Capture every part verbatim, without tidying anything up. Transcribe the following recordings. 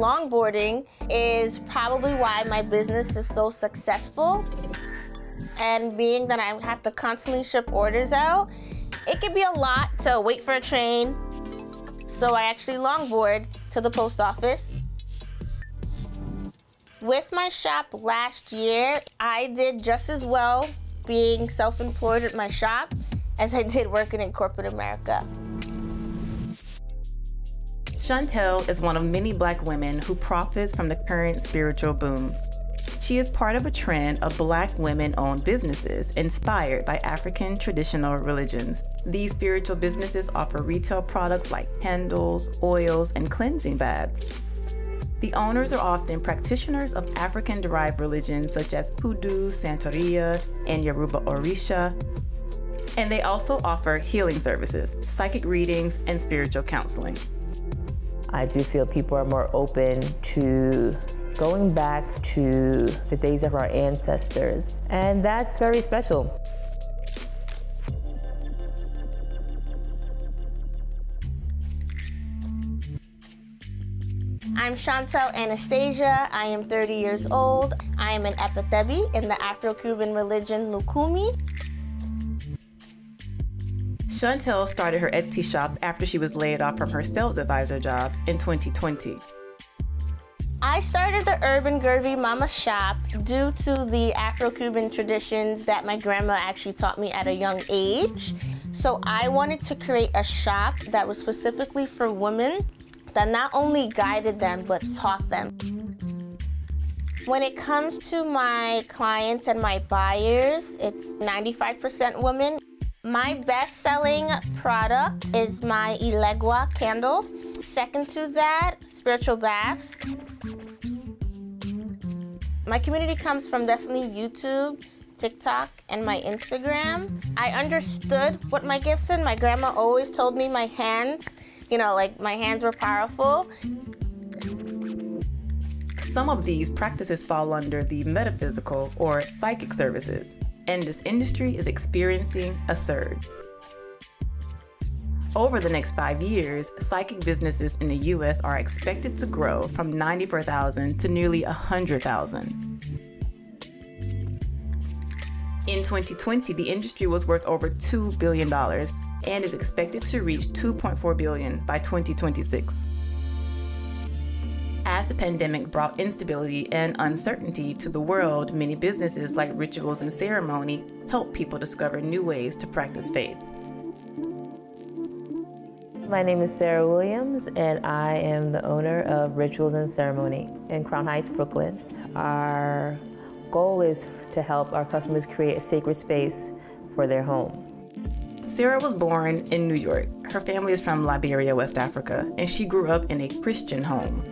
Longboarding is probably why my business is so successful. And being that I have to constantly ship orders out, it can be a lot to wait for a train. So I actually longboard to the post office. With my shop last year, I did just as well being self-employed at my shop as I did working in corporate America. Shontel is one of many Black women who profits from the current spiritual boom. She is part of a trend of Black women-owned businesses inspired by African traditional religions. These spiritual businesses offer retail products like candles, oils, and cleansing baths. The owners are often practitioners of African-derived religions such as Hoodoo, Santeria, and Yoruba Orisha. And they also offer healing services, psychic readings, and spiritual counseling. I do feel people are more open to going back to the days of our ancestors, and that's very special. I'm Shontel Anastasia. I am thirty years old. I am an Epatebi in the Afro-Cuban religion Lukumi. Shontel started her Etsy shop after she was laid off from her sales advisor job in twenty twenty. I started the Urban Gurvy Mama Shop due to the Afro-Cuban traditions that my grandma actually taught me at a young age. So I wanted to create a shop that was specifically for women that not only guided them, but taught them. When it comes to my clients and my buyers, it's ninety-five percent women. My best-selling product is my Elegua candle. Second to that, spiritual baths. My community comes from definitely YouTube, TikTok, and my Instagram. I understood what my gifts are. My grandma always told me my hands, you know, like my hands were powerful. Some of these practices fall under the metaphysical or psychic services, and this industry is experiencing a surge. Over the next five years, psychic businesses in the U S are expected to grow from ninety-four thousand to nearly one hundred thousand. In twenty twenty, the industry was worth over two billion dollars and is expected to reach two point four billion dollars by twenty twenty-six. As the pandemic brought instability and uncertainty to the world, many businesses like Rituals and Ceremony help people discover new ways to practice faith. My name is Sarah Williams, and I am the owner of Rituals and Ceremony in Crown Heights, Brooklyn. Our goal is to help our customers create a sacred space for their home. Sarah was born in New York. Her family is from Liberia, West Africa, and she grew up in a Christian home.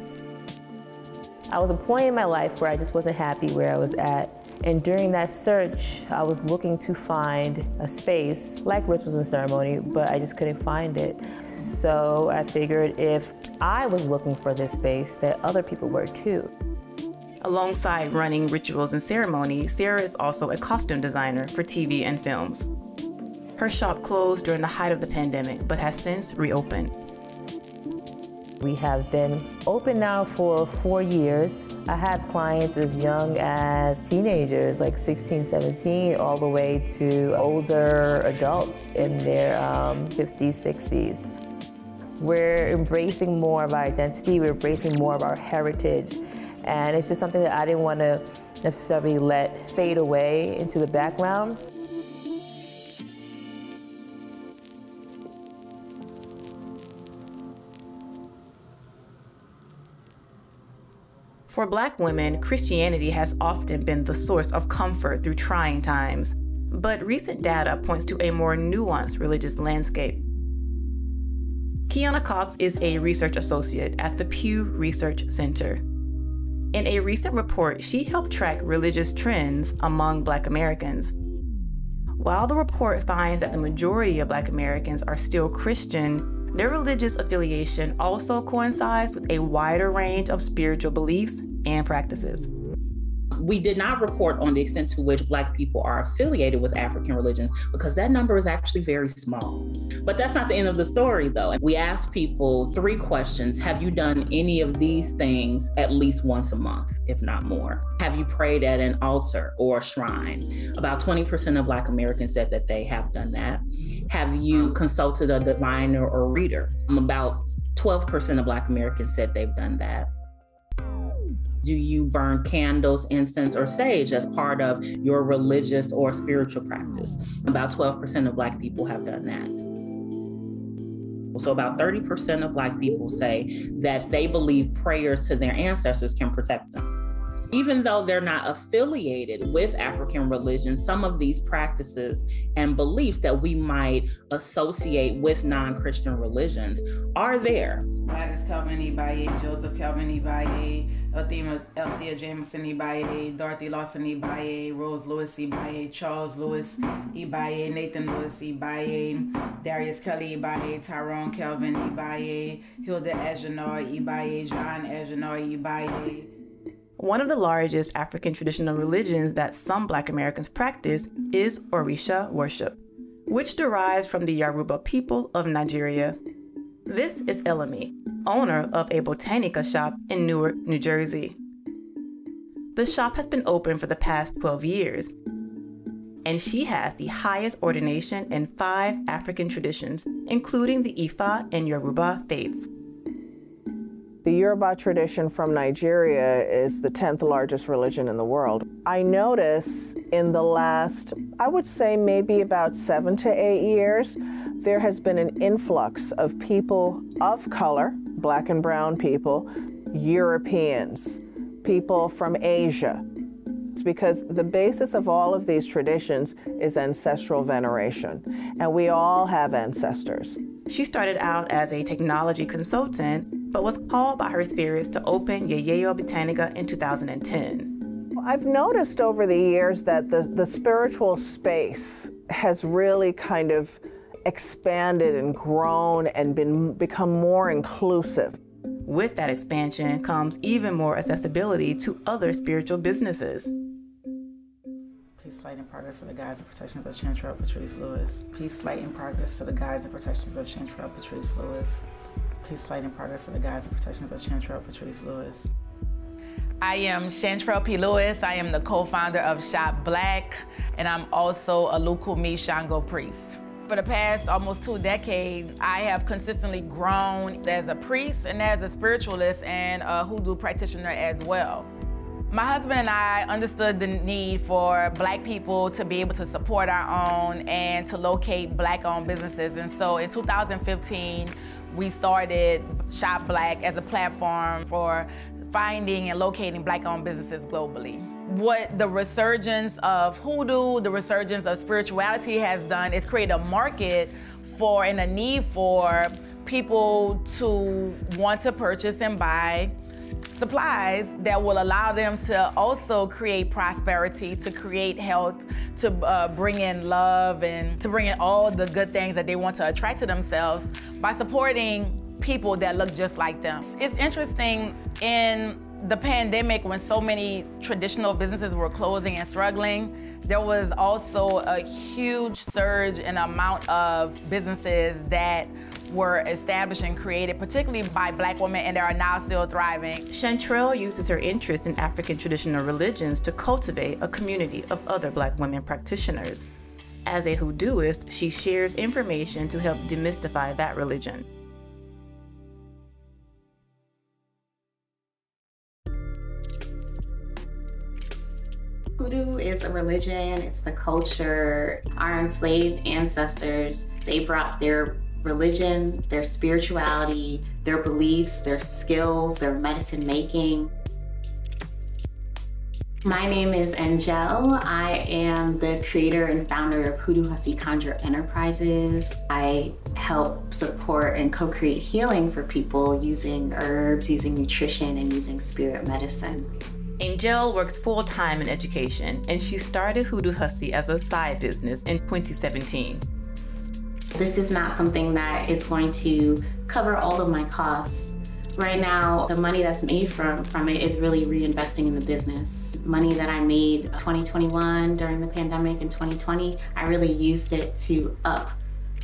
I was at a point in my life where I just wasn't happy where I was at. And during that search, I was looking to find a space like Rituals and Ceremony, but I just couldn't find it. So I figured if I was looking for this space, that other people were too. Alongside running Rituals and Ceremony, Sarah is also a costume designer for T V and films. Her shop closed during the height of the pandemic, but has since reopened. We have been open now for four years. I have clients as young as teenagers, like sixteen, seventeen, all the way to older adults in their um, fifties, sixties. We're embracing more of our identity, we're embracing more of our heritage, and it's just something that I didn't want to necessarily let fade away into the background. For Black women, Christianity has often been the source of comfort through trying times, but recent data points to a more nuanced religious landscape. Kiana Cox is a research associate at the Pew Research Center. In a recent report, she helped track religious trends among Black Americans. While the report finds that the majority of Black Americans are still Christian, their religious affiliation also coincides with a wider range of spiritual beliefs and practices. we did not report on the extent to which Black people are affiliated with African religions, because that number is actually very small. But that's not the end of the story, though. We asked people three questions. Have you done any of these things at least once a month, if not more? Have you prayed at an altar or a shrine? About twenty percent of Black Americans said that they have done that. Have you consulted a diviner or reader? About twelve percent of Black Americans said they've done that. Do you burn candles, incense, or sage as part of your religious or spiritual practice? About twelve percent of Black people have done that. So about thirty percent of Black people say that they believe prayers to their ancestors can protect them. Even though they're not affiliated with African religions, some of these practices and beliefs that we might associate with non-Christian religions are there. Gladys Calvin Ibaye, Joseph Calvin Ibaye, Althea, Althea Jameson Ibaye, Dorothy Lawson Ibaye, Rose Lewis Ibaye, Charles Lewis Ibaye, Nathan Lewis Ibaye, Darius Kelly Ibaye, Tyrone Kelvin Ibaye, Hilda Egenor Ibaye, John Egenor Ibaye. One of the largest African traditional religions that some Black Americans practice is Orisha worship, which derives from the Yoruba people of Nigeria. This is Elame, owner of a botanica shop in Newark, New Jersey. The shop has been open for the past twelve years, and she has the highest ordination in five African traditions, including the Ifa and Yoruba faiths. The Yoruba tradition from Nigeria is the tenth largest religion in the world. I notice in the last, I would say maybe about seven to eight years, there has been an influx of people of color, Black and brown people, Europeans, people from Asia. It's because the basis of all of these traditions is ancestral veneration, and we all have ancestors. She started out as a technology consultant, but was called by her spirits to open Yeyeo Botanica in two thousand ten. I've noticed over the years that the, the spiritual space has really kind of expanded and grown and been become more inclusive. With that expansion comes even more accessibility to other spiritual businesses. Peace, light, and progress to the guides and protections of Chantrell Patrice Lewis. Peace, light, and progress to the guides and protections of Chantrell Patrice Lewis. Peace, light, and progress of the guides and protections of Chantrell Patrice Lewis. I am Chantrell P. Lewis. I am the co-founder of Shop Black, and I'm also a Lukumi Shango priest. For the past almost two decades, I have consistently grown as a priest and as a spiritualist and a hoodoo practitioner as well. My husband and I understood the need for Black people to be able to support our own and to locate Black-owned businesses. And so in two thousand fifteen, we started Shop Black as a platform for finding and locating Black-owned businesses globally. What the resurgence of hoodoo, the resurgence of spirituality has done is create a market for and a need for people to want to purchase and buy supplies that will allow them to also create prosperity, to create health, to uh, bring in love, and to bring in all the good things that they want to attract to themselves by supporting people that look just like them. It's interesting in the pandemic when so many traditional businesses were closing and struggling, there was also a huge surge in the amount of businesses that were established and created, particularly by Black women, and they are now still thriving. Chantrell uses her interest in African traditional religions to cultivate a community of other Black women practitioners. As a hoodooist, she shares information to help demystify that religion. Hoodoo is a religion, it's the culture. Our enslaved ancestors, they brought their religion, their spirituality, their beliefs, their skills, their medicine making. My name is Angel. I am the creator and founder of Hoodoo Hasi Conjure Enterprises. I help support and co-create healing for people using herbs, using nutrition, and using spirit medicine. Angel works full-time in education, and she started Hoodoo Hasi as a side business in twenty seventeen. This is not something that is going to cover all of my costs, Right now, the money that's made from, from it is really reinvesting in the business. Money that I made in twenty twenty-one during the pandemic and twenty twenty, I really used it to up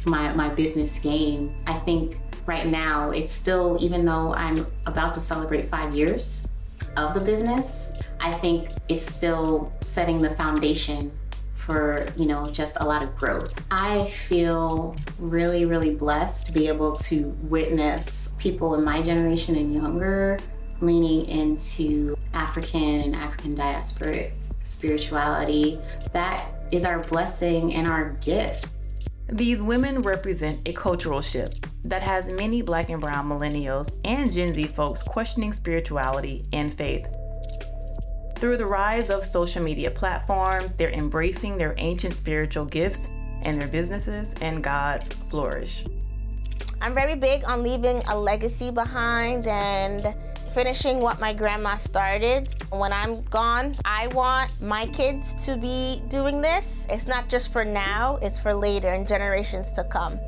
my, my business game. I think right now, it's still, even though I'm about to celebrate five years of the business, I think it's still setting the foundation for, you know, just a lot of growth. I feel really, really blessed to be able to witness people in my generation and younger leaning into African and African diasporic spirituality. That is our blessing and our gift. These women represent a cultural shift that has many Black and Brown millennials and Gen Z folks questioning spirituality and faith. Through the rise of social media platforms, they're embracing their ancient spiritual gifts, and their businesses and gods flourish. I'm very big on leaving a legacy behind and finishing what my grandma started. When I'm gone, I want my kids to be doing this. It's not just for now, it's for later and generations to come.